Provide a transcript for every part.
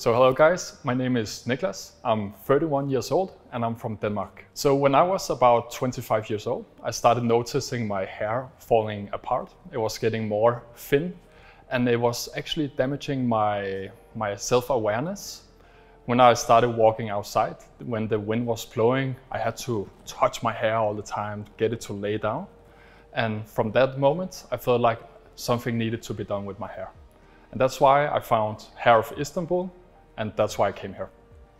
So hello guys, my name is Niklas, I'm 31 years old and I'm from Denmark. So when I was about 25 years old, I started noticing my hair falling apart. It was getting more thin and it was actually damaging my self-awareness. When I started walking outside, when the wind was blowing, I had to touch my hair all the time, get it to lay down. And from that moment, I felt like something needed to be done with my hair. And that's why I found Hair of Istanbul. And that's why I came here.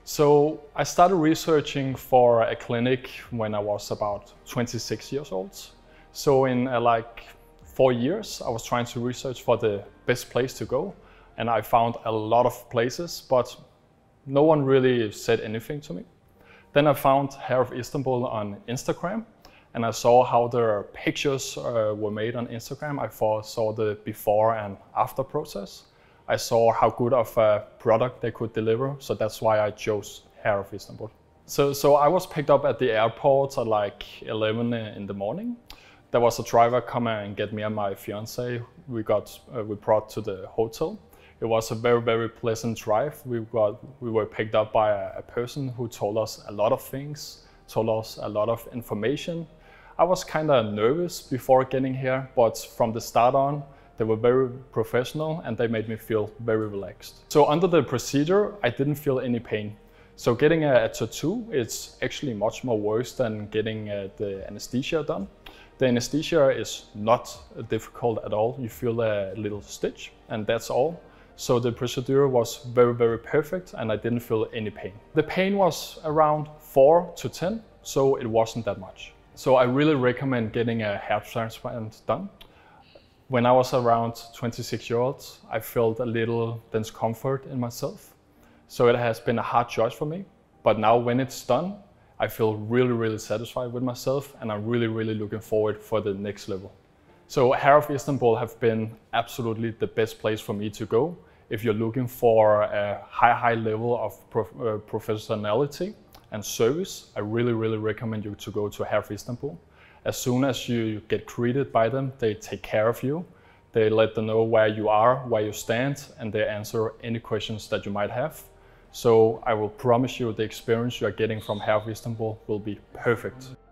So I started researching for a clinic when I was about 26 years old. So in like 4 years, I was trying to research for the best place to go. And I found a lot of places, but no one really said anything to me. Then I found Hair of Istanbul on Instagram. And I saw how their pictures were made on Instagram. I saw the before and after process. I saw how good of a product they could deliver, so that's why I chose Hair of Istanbul. So I was picked up at the airport at like 11 in the morning. There was a driver come and get me and my fiance. We brought to the hotel. It was a very, very pleasant drive. We were picked up by a person who told us a lot of things, told us a lot of information. I was kind of nervous before getting here, but from the start on, they were very professional and they made me feel very relaxed. So under the procedure, I didn't feel any pain. So getting a tattoo, it's actually much more worse than getting the anesthesia done. The anesthesia is not difficult at all. You feel a little stitch and that's all. So the procedure was very, very perfect and I didn't feel any pain. The pain was around 4 to 10, so it wasn't that much. So I really recommend getting a hair transplant done. When I was around 26 years old, I felt a little discomfort in myself. So it has been a hard choice for me. But now when it's done, I feel really, really satisfied with myself and I'm really, really looking forward for the next level. So Hair of Istanbul have been absolutely the best place for me to go if you're looking for a high level of professionality and service. I really, really recommend you to go to Hair of Istanbul. As soon as you get greeted by them, they take care of you. They let them know where you are, where you stand, and they answer any questions that you might have. So I will promise you the experience you are getting from Hair of Istanbul will be perfect.